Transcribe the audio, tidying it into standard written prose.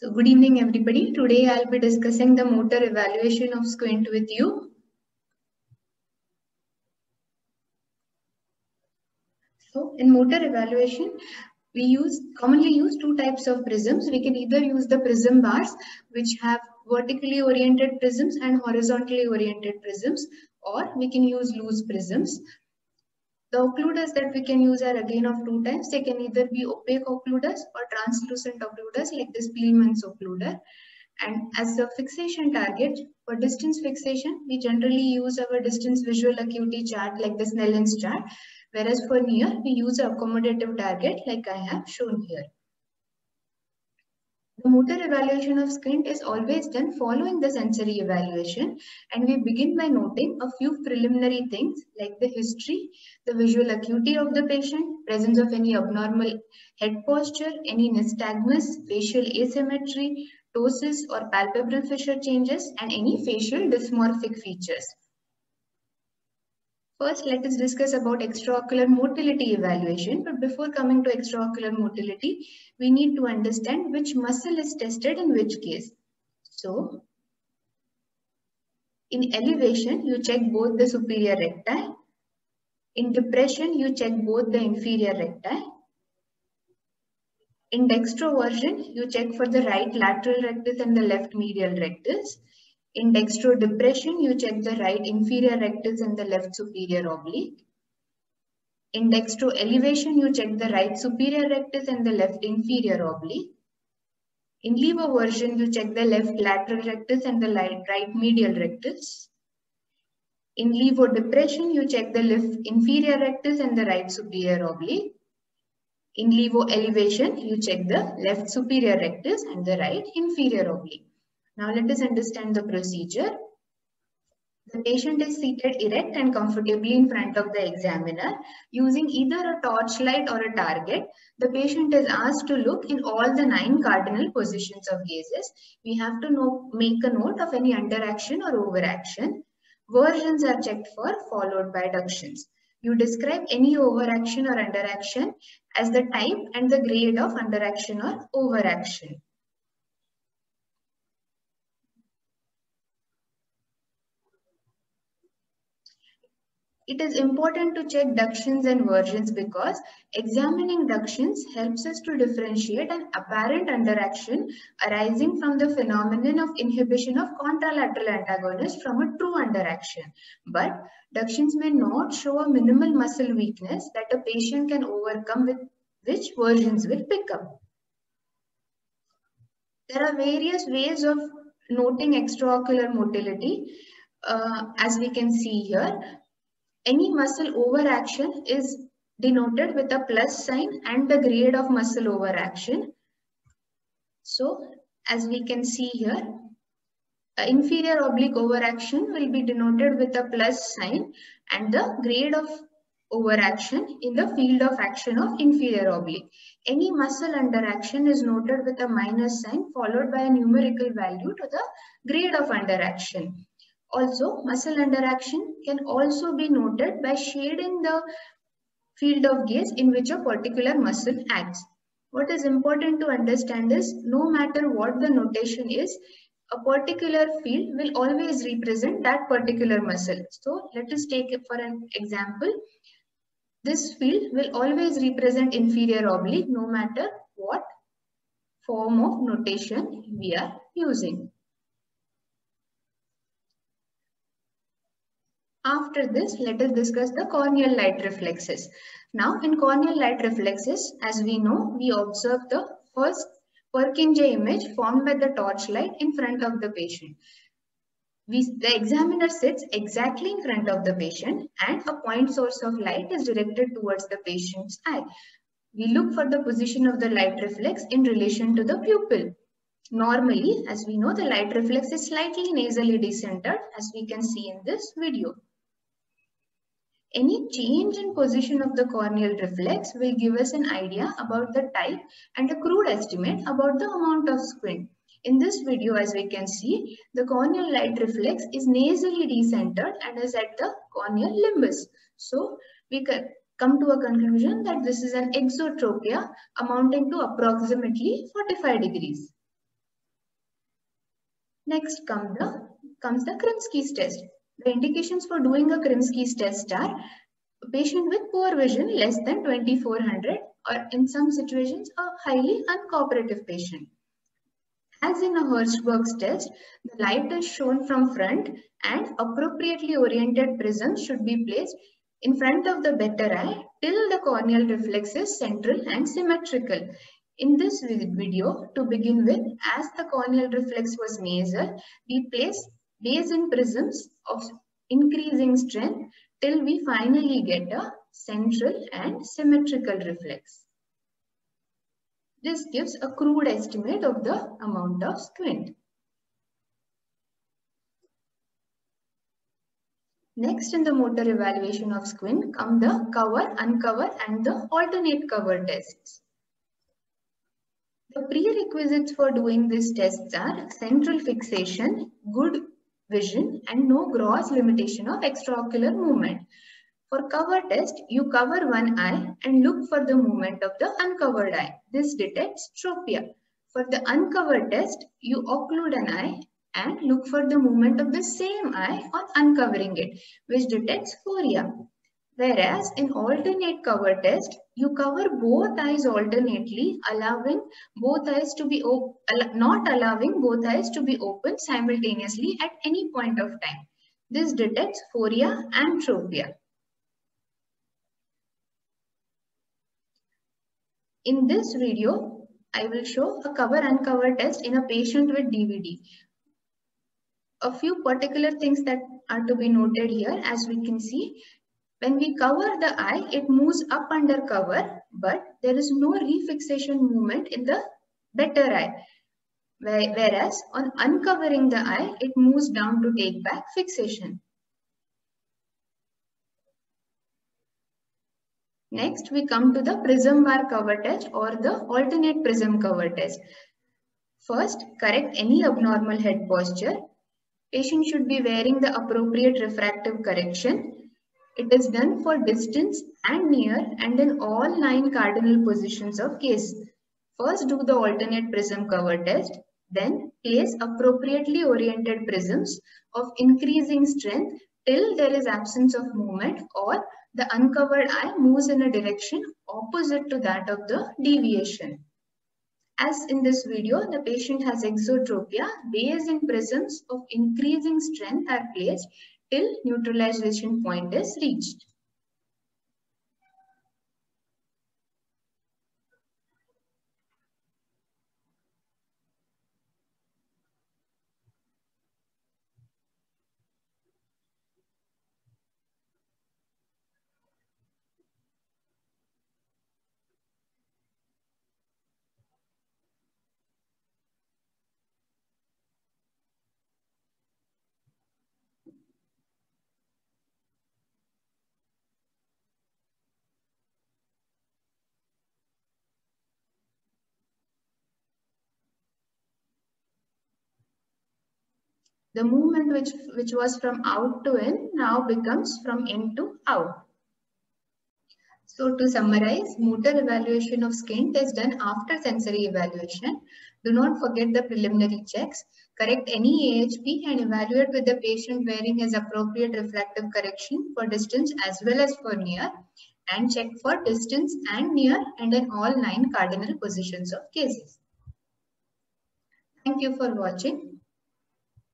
So good evening everybody. Today I'll be discussing the motor evaluation of squint with you. So in motor evaluation, we commonly use two types of prisms. We can either use the prism bars, which have vertically oriented prisms and horizontally oriented prisms, or we can use loose prisms. The occluders that we can use are again of two types. They can either be opaque occluders or translucent occluders like the Spielmann's occluder. And as a fixation target, for distance fixation, we generally use our distance visual acuity chart like the Snellen's chart, whereas for near, we use an accommodative target like I have shown here. The motor evaluation of squint is always done following the sensory evaluation, and we begin by noting a few preliminary things like the history, the visual acuity of the patient, presence of any abnormal head posture, any nystagmus, facial asymmetry, ptosis or palpebral fissure changes, and any facial dysmorphic features. First, let us discuss about extraocular motility evaluation. But before coming to extraocular motility, we need to understand which muscle is tested in which case. So, in elevation, you check both the superior recti. In depression, you check both the inferior recti. In dextroversion, you check for the right lateral rectus and the left medial rectus. In dextrodepression, you check the right inferior rectus and the left superior oblique. In dextroelevation, you check the right superior rectus and the left inferior oblique. In levoversion, you check the left lateral rectus and the right medial rectus. In levodepression, you check the left inferior rectus and the right superior oblique. In levoelevation, you check the left superior rectus and the right inferior oblique. Now let us understand the procedure. The patient is seated erect and comfortably in front of the examiner. Using either a torchlight or a target, the patient is asked to look in all the 9 cardinal positions of gazes. We have to make a note of any underaction or overaction. Versions are checked for, followed by adductions. You describe any overaction or underaction as the type and the grade of underaction or overaction. It is important to check ductions and versions because examining ductions helps us to differentiate an apparent underaction arising from the phenomenon of inhibition of contralateral antagonists from a true underaction. But ductions may not show a minimal muscle weakness that a patient can overcome, with which versions will pick up. There are various ways of noting extraocular motility, as we can see here. Any muscle overaction is denoted with a plus sign and the grade of muscle overaction. So, as we can see here, inferior oblique overaction will be denoted with a plus sign and the grade of overaction in the field of action of inferior oblique. Any muscle underaction is noted with a minus sign followed by a numerical value to the grade of underaction. Also, muscle underaction can also be noted by shading the field of gaze in which a particular muscle acts. What is important to understand is, no matter what the notation is, a particular field will always represent that particular muscle. So, let us take it for an example. This field will always represent inferior oblique, no matter what form of notation we are using. After this, let us discuss the corneal light reflexes. Now, in corneal light reflexes, as we know, we observe the first Purkinje image formed by the torchlight in front of the patient. The examiner sits exactly in front of the patient and a point source of light is directed towards the patient's eye. We look for the position of the light reflex in relation to the pupil. Normally, as we know, the light reflex is slightly nasally decentered, as we can see in this video. Any change in position of the corneal reflex will give us an idea about the type and a crude estimate about the amount of squint. In this video, as we can see, the corneal light reflex is nasally decentered and is at the corneal limbus. So, we can come to a conclusion that this is an exotropia amounting to approximately 45 degrees. Next comes the Krimsky's test. The indications for doing a Krimsky's test are a patient with poor vision less than 2400, or in some situations a highly uncooperative patient. As in a Hirschberg's test, the light is shown from front and appropriately oriented prisms should be placed in front of the better eye till the corneal reflex is central and symmetrical. In this video, to begin with, as the corneal reflex was nasal, we place basin prisms of increasing strength till we finally get a central and symmetrical reflex. This gives a crude estimate of the amount of squint. Next, in the motor evaluation of squint come the cover, uncover and the alternate cover tests. The prerequisites for doing these tests are central fixation, good vision and no gross limitation of extraocular movement. For cover test, you cover one eye and look for the movement of the uncovered eye. This detects stropia. For the uncovered test, you occlude an eye and look for the movement of the same eye on uncovering it, which detects chorea. Whereas in alternate cover test, you cover both eyes alternately, not allowing both eyes to be open simultaneously at any point of time. This detects chorea and tropia. In this video, I will show a cover uncover test in a patient with DVD. A few particular things that are to be noted here, as we can see. When we cover the eye, it moves up under cover, but there is no refixation movement in the better eye. Whereas on uncovering the eye, it moves down to take back fixation. Next, we come to the prism bar cover test or the alternate prism cover test. First, correct any abnormal head posture. Patient should be wearing the appropriate refractive correction. It is done for distance and near and in all 9 cardinal positions of case. First, do the alternate prism cover test. Then, place appropriately oriented prisms of increasing strength till there is absence of movement or the uncovered eye moves in a direction opposite to that of the deviation. As in this video, the patient has exotropia. Basin prisms of increasing strength are placed till neutralization point is reached. The movement which was from out to in now becomes from in to out. So to summarize, motor evaluation of squint is done after sensory evaluation. Do not forget the preliminary checks. Correct any AHP and evaluate with the patient wearing his appropriate refractive correction for distance as well as for near, and check for distance and near and in all 9 cardinal positions of cases. Thank you for watching.